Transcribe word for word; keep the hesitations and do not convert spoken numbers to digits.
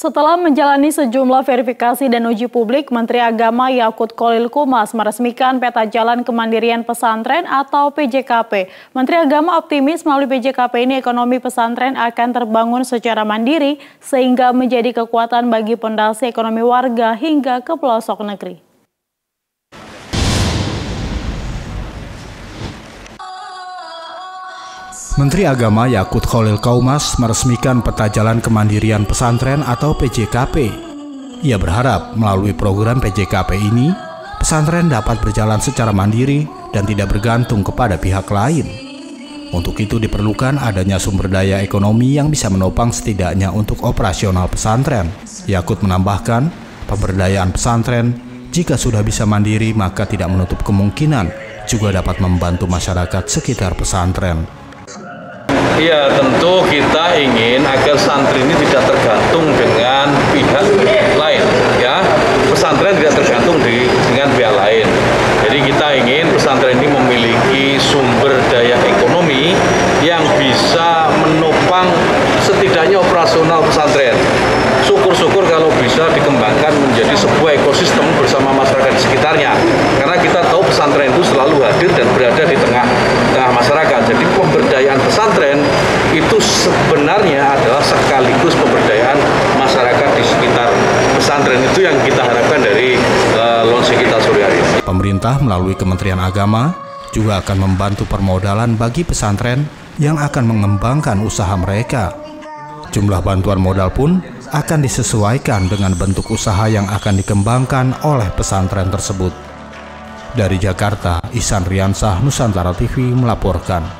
Setelah menjalani sejumlah verifikasi dan uji publik, Menteri Agama Yaqut Cholil Qomas meresmikan peta jalan kemandirian pesantren atau P J K P. Menteri Agama optimis melalui P J K P ini ekonomi pesantren akan terbangun secara mandiri sehingga menjadi kekuatan bagi pondasi ekonomi warga hingga ke pelosok negeri. Menteri Agama Yaqut Cholil Qomas meresmikan peta jalan kemandirian pesantren atau P J K P. Ia berharap melalui program P J K P ini, pesantren dapat berjalan secara mandiri dan tidak bergantung kepada pihak lain. Untuk itu diperlukan adanya sumber daya ekonomi yang bisa menopang setidaknya untuk operasional pesantren. Yaqut menambahkan, pemberdayaan pesantren jika sudah bisa mandiri maka tidak menutup kemungkinan juga dapat membantu masyarakat sekitar pesantren. Ya, tentu kita ingin agar santri ini tidak tergantung dengan pihak lain, ya. Pesantren tidak tergantung di, dengan pihak lain. Jadi kita ingin pesantren ini memiliki sumber daya ekonomi yang bisa menopang setidaknya operasional pesantren. Syukur-syukur kalau bisa dikembangkan menjadi sebuah ekosistem bersama masyarakat di sekitarnya. Karena kita tahu pesantren itu selalu hadir dan berada di tengah tengah masyarakat. Jadi pemberdayaan pesantren itu sebenarnya adalah sekaligus pemberdayaan masyarakat di sekitar pesantren. Itu yang kita harapkan dari uh, launching kita sore hari ini. Pemerintah melalui Kementerian Agama juga akan membantu permodalan bagi pesantren yang akan mengembangkan usaha mereka. Jumlah bantuan modal pun akan disesuaikan dengan bentuk usaha yang akan dikembangkan oleh pesantren tersebut. Dari Jakarta, Ihsan Riansah, Nusantara T V melaporkan.